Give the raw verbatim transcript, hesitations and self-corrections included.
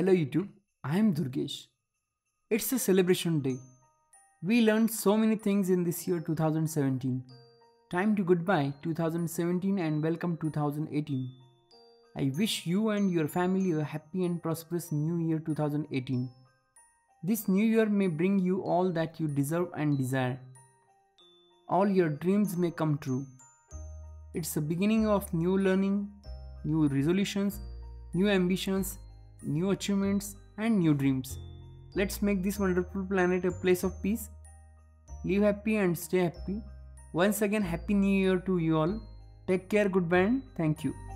Hello YouTube, I am Durgesh. It's a celebration day. We learned so many things in this year two thousand seventeen. Time to goodbye two thousand seventeen and welcome two thousand eighteen. I wish you and your family a happy and prosperous new year two thousand eighteen. This new year may bring you all that you deserve and desire. All your dreams may come true. It's the beginning of new learning, new resolutions, new ambitions, new achievements and new dreams. Let's make this wonderful planet a place of peace. Live happy and stay happy. Once again, happy new year to you all. Take care, goodbye and thank you.